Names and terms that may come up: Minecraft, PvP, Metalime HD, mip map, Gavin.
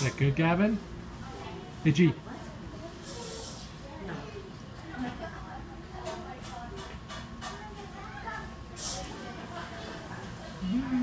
Is that good, Gavin? Hey, G. Mm-hmm.